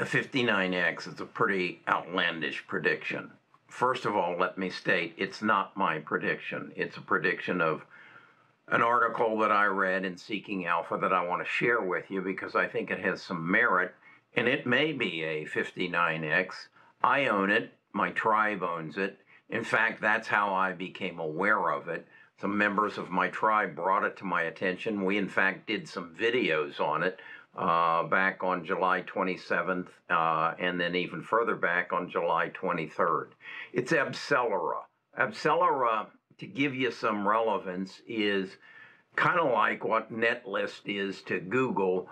A 59x is a pretty outlandish prediction. First of all, let me state it's not my prediction. It's a prediction of an article that I read in Seeking Alpha that I want to share with you because I think it has some merit, and it may be a 59x. I own it. My tribe owns it. In fact, that's how I became aware of it. Some members of my tribe brought it to my attention. We, in fact, did some videos on it back on July 27th and then even further back on July 23rd. It's AbCellera. AbCellera, to give you some relevance, is kind of like what Netlist is to Google,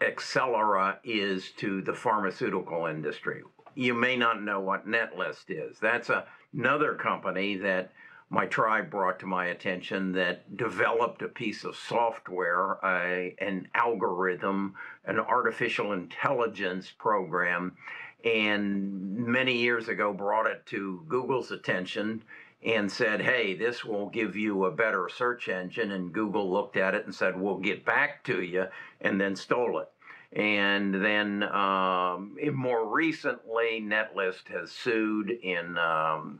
AbCellera is to the pharmaceutical industry. You may not know what Netlist is. That's another company that my tribe brought to my attention that developed a piece of software, an algorithm, an artificial intelligence program, and many years ago brought it to Google's attention and said, hey, this will give you a better search engine. And Google looked at it and said, we'll get back to you, and then stole it. And then more recently, Netlist has sued in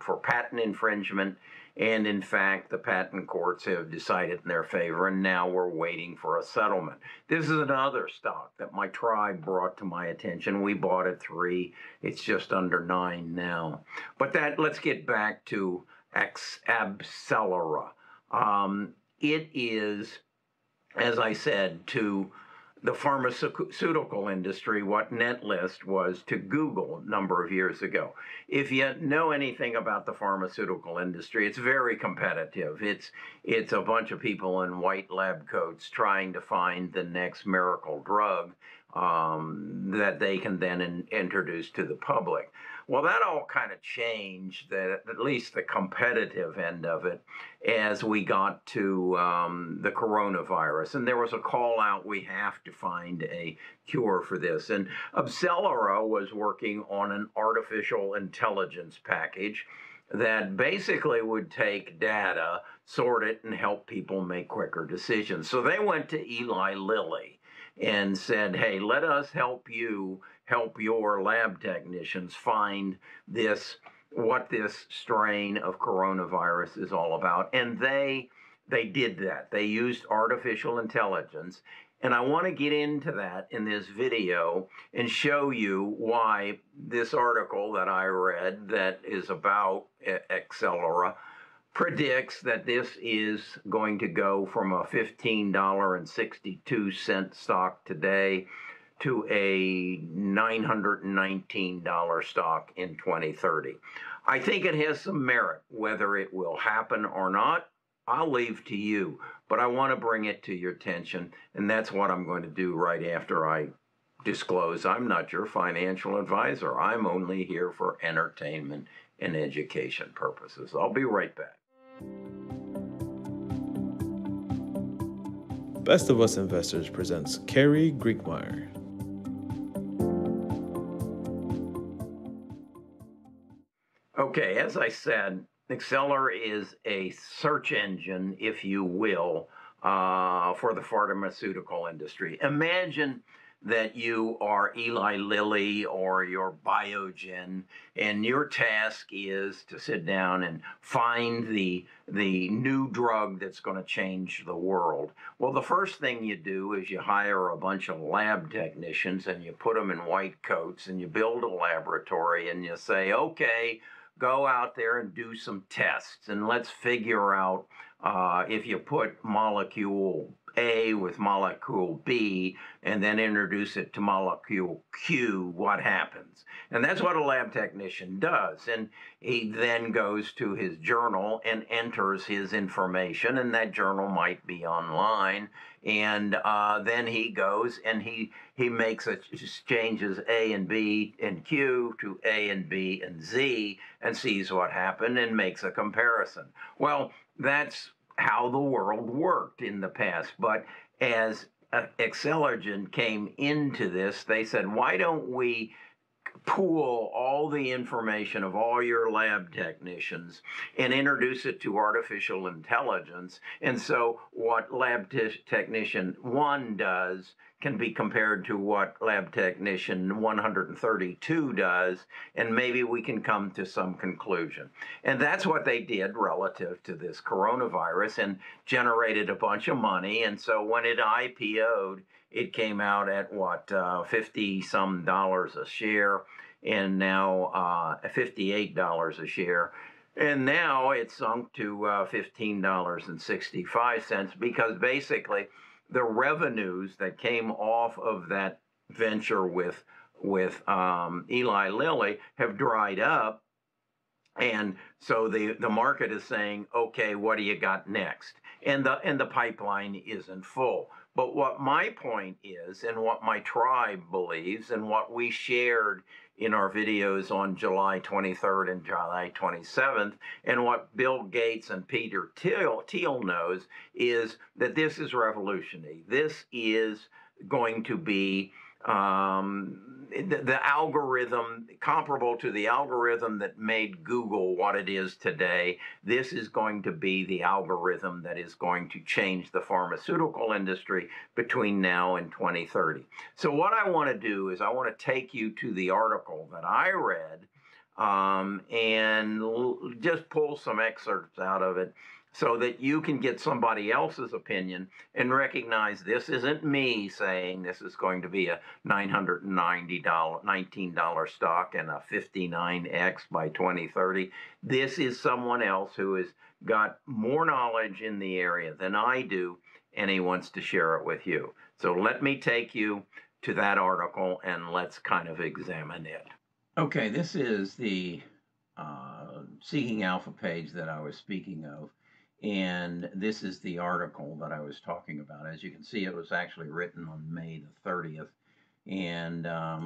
for patent infringement. And in fact, the patent courts have decided in their favor, and now we're waiting for a settlement. This is another stock that my tribe brought to my attention. We bought at $3. It's just under $9 now. But let's get back to AbCellera. It is, as I said, to the pharmaceutical industry what Netlist was to Google a number of years ago. If you know anything about the pharmaceutical industry, it's very competitive. It's a bunch of people in white lab coats trying to find the next miracle drug that they can then introduce to the public. Well, that all kind of changed, at least the competitive end of it, as we got to the coronavirus. And there was a call out, we have to find a cure for this. And AbCellera was working on an artificial intelligence package that basically would take data, sort it, and help people make quicker decisions. So they went to Eli Lilly and said, hey, let us help you help your lab technicians find what this strain of coronavirus is all about. And they did that. They used artificial intelligence. And I want to get into that in this video and show you why this article that I read that is about AbCellera predicts that this is going to go from a $15.62 stock today to a $919 stock in 2030. I think it has some merit. Whether it will happen or not, I'll leave to you, but I want to bring it to your attention, and that's what I'm going to do right after I disclose I'm not your financial advisor. I'm only here for entertainment and education purposes. I'll be right back. Best of Us Investors presents Kerry Grinkmeyer. Okay, as I said, AbCellera is a search engine, if you will, for the pharmaceutical industry. Imagine that you are Eli Lilly or your Biogen, and your task is to sit down and find the new drug that's going to change the world. Well, the first thing you do is you hire a bunch of lab technicians and you put them in white coats and you build a laboratory and you say, okay, go out there and do some tests and let's figure out if you put molecule A with molecule B and then introduce it to molecule Q, what happens? And that's what a lab technician does. And he then goes to his journal and enters his information, and that journal might be online. And then he goes and he makes changes A and B and Q to A and B and Z and sees what happened and makes a comparison. Well, that's how the world worked in the past. But as AbCellera came into this, they said, why don't we pool all the information of all your lab technicians and introduce it to artificial intelligence. And so what lab technician 1 does can be compared to what lab technician 132 does, and maybe we can come to some conclusion. And that's what they did relative to this coronavirus and generated a bunch of money. And so when it IPO'd, it came out at what, 50-some dollars a share, and now $58 a share. And now it's sunk to $15.65 because basically the revenues that came off of that venture with Eli Lilly have dried up. And so the market is saying, okay, what do you got next? And the pipeline isn't full. But what my point is, and what my tribe believes, and what we shared in our videos on July 23rd and July 27th, and what Bill Gates and Peter Thiel knows, is that this is revolutionary. This is going to be the algorithm, comparable to the algorithm that made Google what it is today. This is going to be the algorithm that is going to change the pharmaceutical industry between now and 2030. So what I want to do is I want to take you to the article that I read and just pull some excerpts out of it, so that you can get somebody else's opinion and recognize this isn't me saying this is going to be a $19 stock and a 59x by 2030. This is someone else who has got more knowledge in the area than I do, and he wants to share it with you. So let me take you to that article, and let's kind of examine it. Okay, this is the Seeking Alpha page that I was speaking of. And this is the article that I was talking about. As you can see, it was actually written on May the 30th. And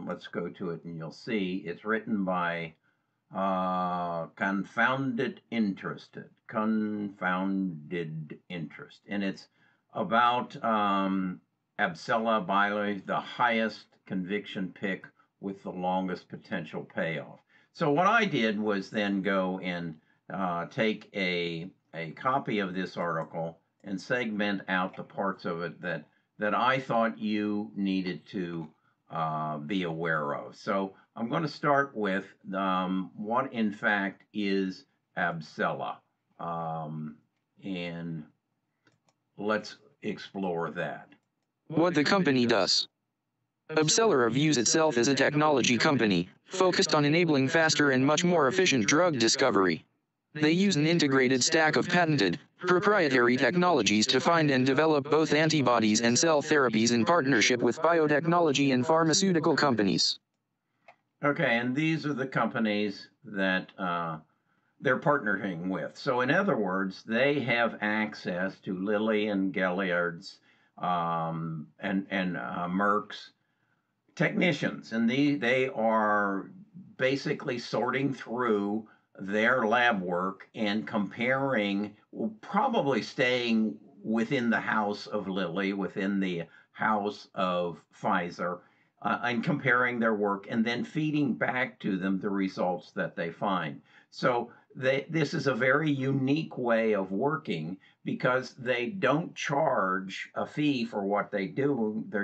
let's go to it and you'll see it's written by Confounded Interest. And it's about AbCellera Biologics, the highest conviction pick with the longest potential payoff. So what I did was then go and take a copy of this article and segment out the parts of it that I thought you needed to be aware of. So I'm going to start with what in fact is AbCellera, and let's explore that. What the company does. AbCellera views itself as a technology company focused on enabling faster and much more efficient drug discovery. They use an integrated stack of patented, proprietary technologies to find and develop both antibodies and cell therapies in partnership with biotechnology and pharmaceutical companies. Okay, and these are the companies that they're partnering with. So in other words, they have access to Lilly and Gilead's and Merck's technicians, and they are basically sorting through their lab work and comparing, probably staying within the house of Lilly, within the house of Pfizer, and comparing their work and then feeding back to them the results that they find. So this is a very unique way of working because they don't charge a fee for what they're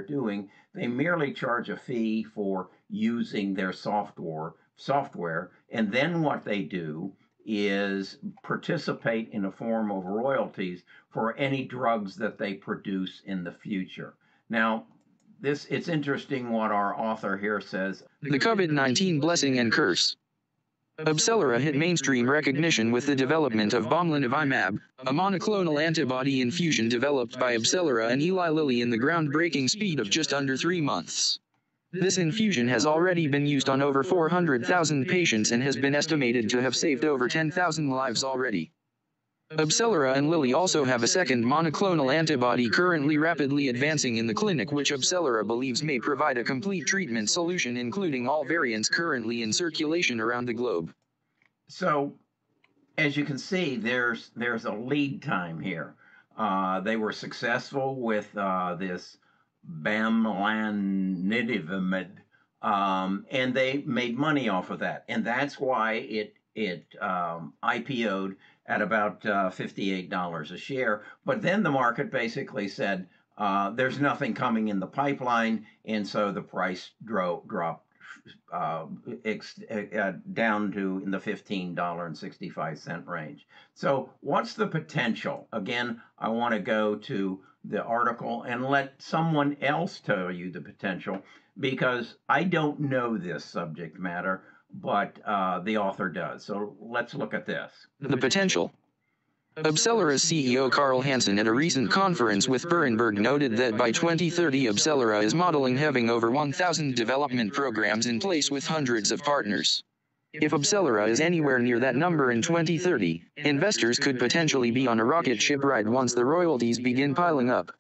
doing. They merely charge a fee for using their software, and then what they do is participate in a form of royalties for any drugs that they produce in the future. Now, it's interesting what our author here says. The COVID-19 blessing and curse. AbCellera hit mainstream recognition with the development of Bamlanivimab, a monoclonal antibody infusion developed by AbCellera and Eli Lilly in the groundbreaking speed of just under 3 months. This infusion has already been used on over 400,000 patients and has been estimated to have saved over 10,000 lives already. AbCellera and Lilly also have a second monoclonal antibody currently rapidly advancing in the clinic, which AbCellera believes may provide a complete treatment solution including all variants currently in circulation around the globe. So, as you can see, there's a lead time here. They were successful with this Bamlanivimab And they made money off of that. And that's why it IPO'd at about $58 a share. But then the market basically said, there's nothing coming in the pipeline. And so the price dropped down to in the $15.65 range. So what's the potential? Again, I want to go to the article and let someone else tell you the potential, because I don't know this subject matter, but the author does. So let's look at this. The potential. AbCellera's CEO Carl Hansen at a recent conference with Berenberg noted that by 2030 AbCellera is modeling having over 1,000 development programs in place with hundreds of partners. If AbCellera is anywhere near that number in 2030, investors could potentially be on a rocket ship ride once the royalties begin piling up.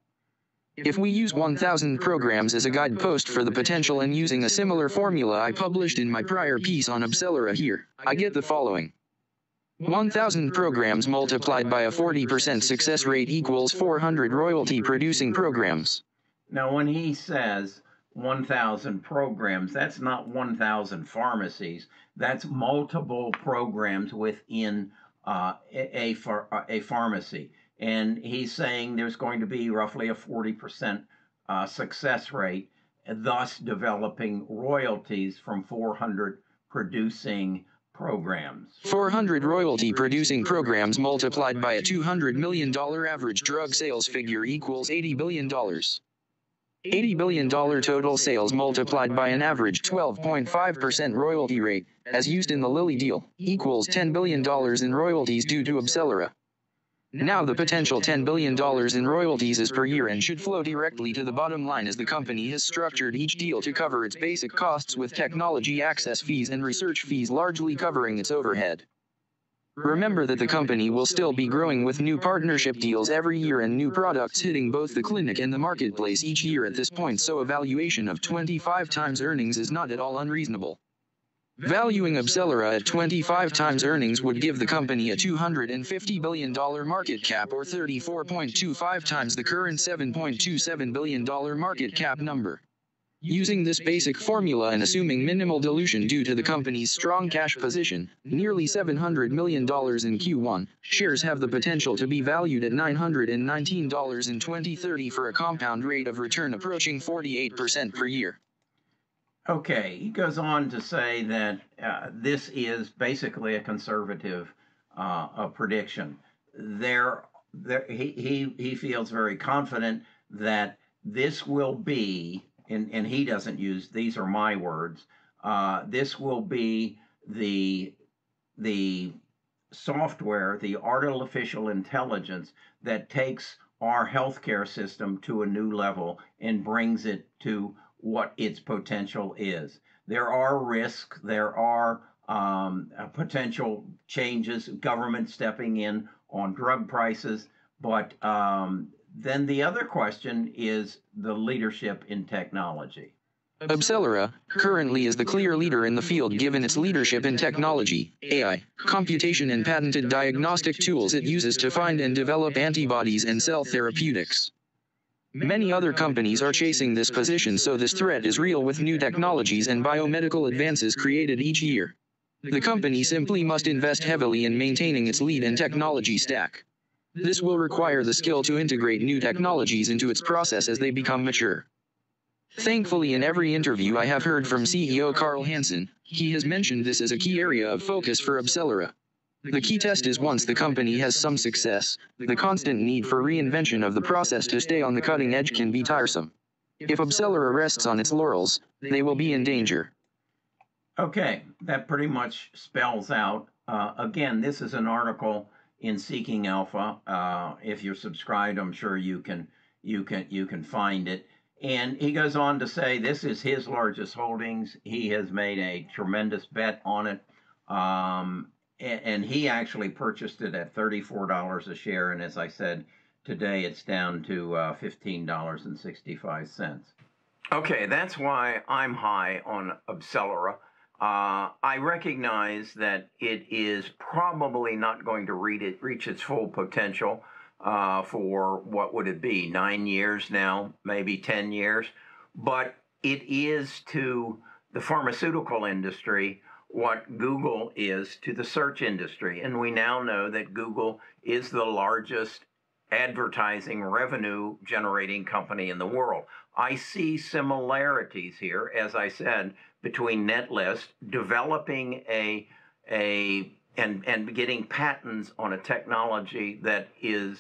If we use 1,000 programs as a guidepost for the potential and using a similar formula I published in my prior piece on AbCellera here, I get the following. 1,000 programs multiplied by a 40% success rate equals 400 royalty-producing programs. Now, when he says 1,000 programs, that's not 1,000 pharmacies. That's multiple programs within a pharmacy. And he's saying there's going to be roughly a 40% success rate, thus developing royalties from 400 producing programs. 400 royalty-producing programs multiplied by a $200 million average drug sales figure equals $80 billion. $80 billion total sales multiplied by an average 12.5% royalty rate, as used in the Lilly deal, equals $10 billion in royalties due to AbCellera. Now the potential $10 billion in royalties is per year and should flow directly to the bottom line, as the company has structured each deal to cover its basic costs with technology access fees and research fees largely covering its overhead. Remember that the company will still be growing with new partnership deals every year and new products hitting both the clinic and the marketplace each year at this point, so a valuation of 25 times earnings is not at all unreasonable. Valuing AbCellera at 25 times earnings would give the company a $250 billion market cap, or 34.25 times the current $7.27 billion market cap number. Using this basic formula and assuming minimal dilution due to the company's strong cash position, nearly $700 million in Q1, shares have the potential to be valued at $919 in 2030 for a compound rate of return approaching 48% per year. Okay, he goes on to say that this is basically a conservative prediction. He feels very confident that this will be, and he doesn't use, these are my words, this will be the software, the artificial intelligence that takes our healthcare system to a new level and brings it to what its potential is. There are risks, there are potential changes, government stepping in on drug prices, but then the other question is the leadership in technology. AbCellera currently is the clear leader in the field given its leadership in technology, AI, computation and patented diagnostic tools it uses to find and develop antibodies and cell therapeutics. Many other companies are chasing this position, so this threat is real with new technologies and biomedical advances created each year. The company simply must invest heavily in maintaining its lead in technology stack. This will require the skill to integrate new technologies into its process as they become mature. Thankfully, in every interview I have heard from CEO Carl Hansen, he has mentioned this as a key area of focus for AbCellera. The key test is once the company has some success, the constant need for reinvention of the process to stay on the cutting edge can be tiresome. If AbCellera rests on its laurels, they will be in danger. Okay, that pretty much spells out. Again, this is an article in Seeking Alpha. If you're subscribed, I'm sure you can find it. And he goes on to say this is his largest holdings. He has made a tremendous bet on it. And he actually purchased it at $34 a share, and as I said, today it's down to $15.65. Okay, that's why I'm high on AbCellera. I recognize that it is probably not going to reach its full potential for, what would it be, 9 years now, maybe 10 years, but it is to the pharmaceutical industry what Google is to the search industry. And we now know that Google is the largest advertising revenue generating company in the world. I see similarities here, as I said, between Netlist developing and getting patents on a technology that is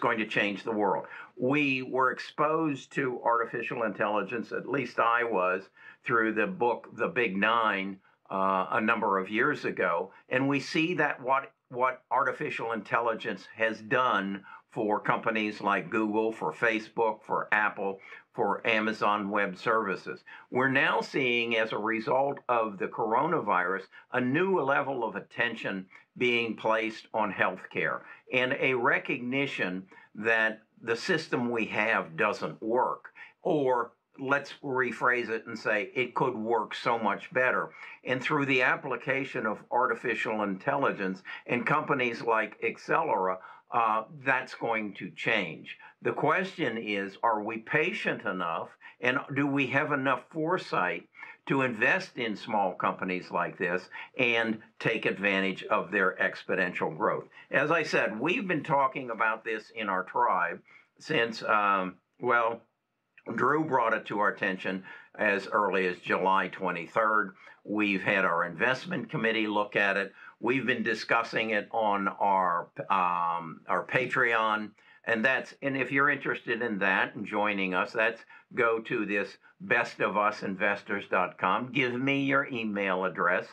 going to change the world. We were exposed to artificial intelligence, at least I was, through the book The Big Nine a number of years ago, and we see that what artificial intelligence has done for companies like Google, for Facebook, for Apple, for Amazon Web Services. We're now seeing, as a result of the coronavirus, a new level of attention being placed on healthcare and a recognition that the system we have doesn't work, or let's rephrase it and say it could work so much better. And through the application of artificial intelligence and companies like AbCellera, that's going to change. The question is, are we patient enough, and do we have enough foresight to invest in small companies like this and take advantage of their exponential growth? As I said, we've been talking about this in our tribe since, well, Drew brought it to our attention as early as July 23rd. We've had our investment committee look at it. We've been discussing it on our Patreon, and if you're interested in that and joining us, that's go to this bestofusinvestors.com. Give me your email address,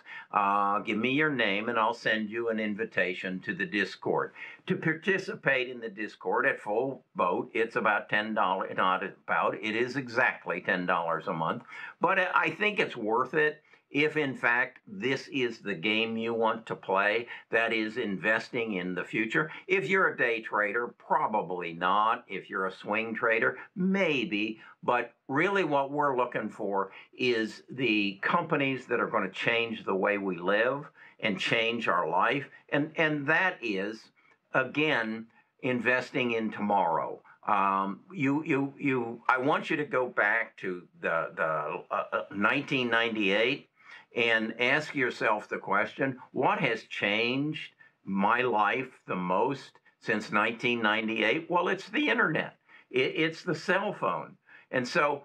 give me your name, and I'll send you an invitation to the Discord. To participate in the Discord at full boat, it's about $10, not about, it is exactly $10 a month, but I think it's worth it. If, in fact, this is the game you want to play, that is investing in the future. If you're a day trader, probably not. If you're a swing trader, maybe. But really what we're looking for is the companies that are going to change the way we live and change our life. And that is, again, investing in tomorrow. I want you to go back to the 1998 and ask yourself the question, what has changed my life the most since 1998? Well, it's the internet. It's the cell phone. And so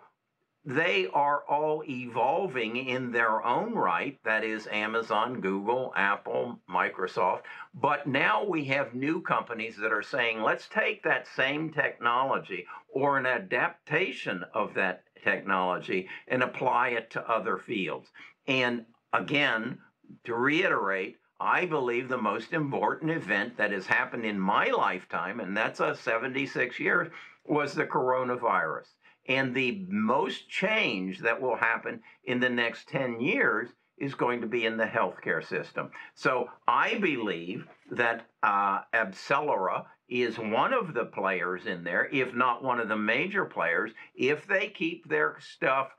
they are all evolving in their own right. That is Amazon, Google, Apple, Microsoft. But now we have new companies that are saying, let's take that same technology or an adaptation of that technology and apply it to other fields. And again, to reiterate, I believe the most important event that has happened in my lifetime, and that's 76 years, was the coronavirus. And the most change that will happen in the next 10 years is going to be in the healthcare system. So I believe that AbCellera is one of the players in there, if not one of the major players, if they keep their stuff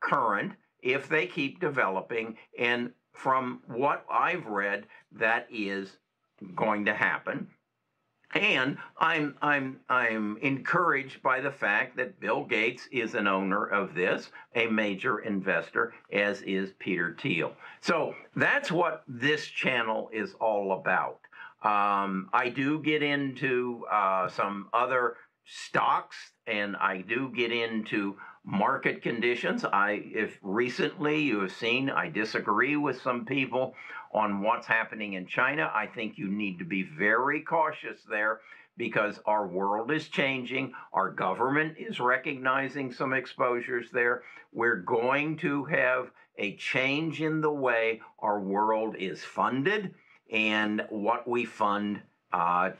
current, if they keep developing. And from what I've read, that is going to happen. And I'm encouraged by the fact that Bill Gates is an owner of this, a major investor, as is Peter Thiel. So that's what this channel is all about. I do get into some other stocks, and I do get into market conditions. If recently you have seen, I disagree with some people on what's happening in China. I think you need to be very cautious there because our world is changing. Our government is recognizing some exposures there. We're going to have a change in the way our world is funded and what we fund to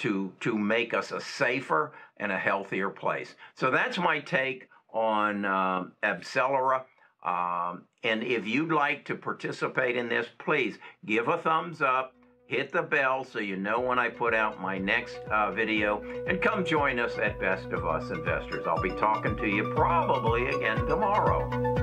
make us a safer and a healthier place. So that's my take on AbCellera. And if you'd like to participate in this, please give a thumbs up, hit the bell so you know when I put out my next video, and come join us at Best of Us Investors. I'll be talking to you probably again tomorrow.